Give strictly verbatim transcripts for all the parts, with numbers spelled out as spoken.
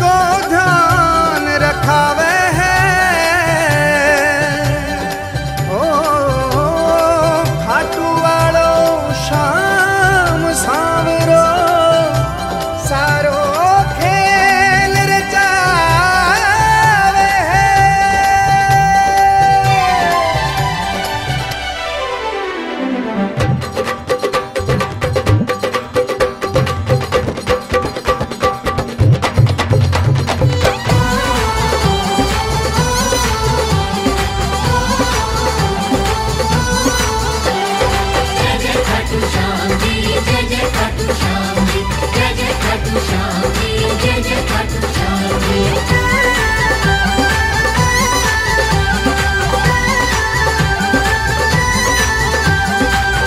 को ध्यान रखावे है। ओ खाटू वालो शाम सांवरो सारो खेल रचावे है।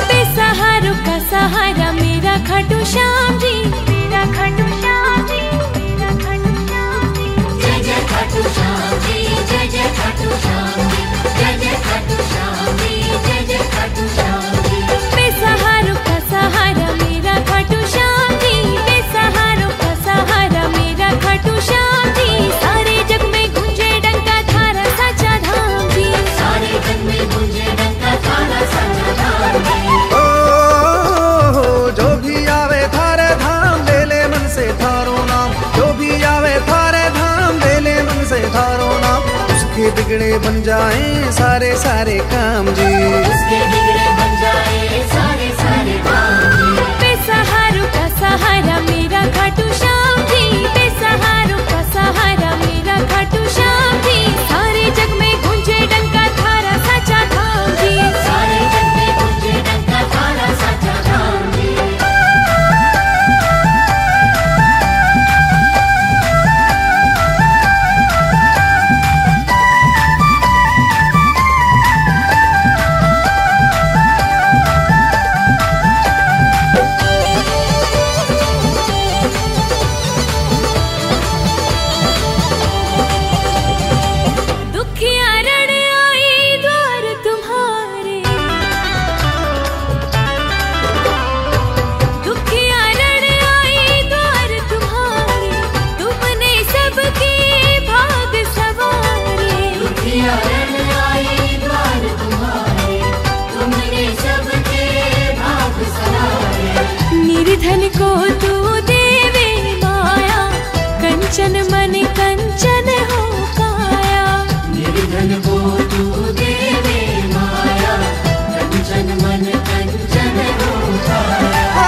बेसहारों का सहारा मेरा खाटू श्याम जी, मेरा खाटू श्याम जी, मेरा खाटू श्याम जी। जय जय खाटू श्याम जी, जय जय खाटू श्याम जी, जय जय खाटू श्याम जी, जय जय खाटू श्याम जी। बेसहारों का सहारा मेरा खाटू श्याम जी, बेसहारों का सहारा मेरा खाटू श्याम जी। सारे जग में गुंजे डंका थारा साचा धाम जी, सारे जग में गुंजे डंका थारा साचा धाम जी। ओ जो भी आवे थारे धाम ले ले मन से थारो नाम, जो भी आवे थारे धाम ले ले मन से थारो नाम। उसके बिगड़े बन जाएं सारे सारे काम जी, उसके बिगड़े बन जाएं सारे सारे काम जी। बेसहारों का सहारा मेरा खाटू श्याम जी, बेसहारों का सहारा मेरा खाटू श्याम जी। सारे जग में गूंजे डंका थारा साचा धाम जी, सारे जग में गूंजे डंका थारा साचा धाम जी। धन को तू देवे माया, कंचन मन कंचन हो काया। धन को तू देवे माया, कंचन मन कंचन हो काया।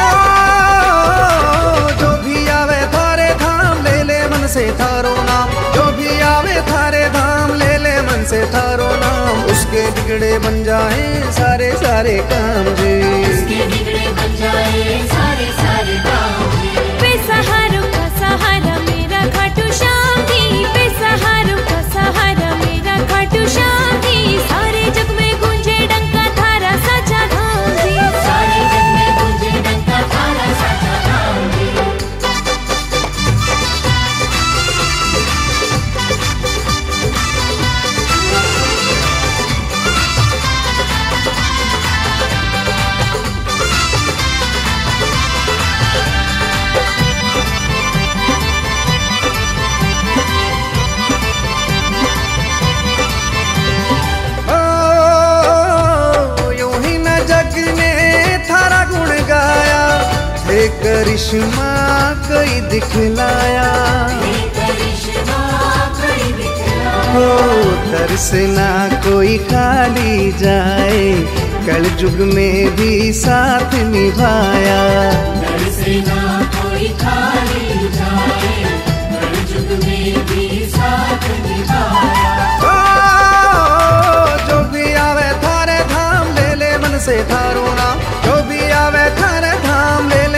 जो भी आवे थारे धाम ले ले मन से थारो नाम, जो भी आवे थारे धाम ले ले मन से थारो नाम। उसके बिगड़े बन जाए सारे सारे काम जी, उसके बिगड़े बन जाए सारे सारे काम जी। बेसहारों का सहारा मेरा खाटू श्याम जी, बेसहारों का सहारा मेरा खाटू श्याम जी। सारे जग में गूंजे डंका थारा साचा धाम जी, सारे जग में गूंजे डंका थारा साचा धाम जी। करिश्मा कोई दिखलाया, करिश्मा कोई दिखलाया। ओ तरसना कोई खाली जाए, कल युग में भी साथ निभाया। तरसना कोई खाली जाए, कल युग में भी साथ निभाया। ओ जो भी आवे थारे धाम ले ले मन से थारो नाम, जो भी आवे थारे धाम ले ले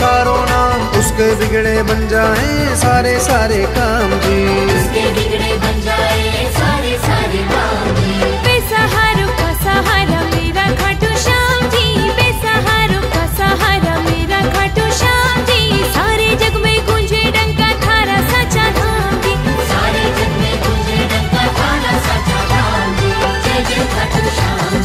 थारो नाम। उसके बिगड़े बन जाएं सारे सारे काम जी, उसके बिगड़े बन जाएं सारे सारे काम जी। बेसहारों का सहारा मेरा खाटू श्याम जी, बेसहारों का सहारा मेरा खाटू श्याम जी। सारे जग में गूंजे डंका थारा साचा धाम जी, सारे जग में गूंजे डंका थारा साचा धाम जी। जय जय खाटू श्याम।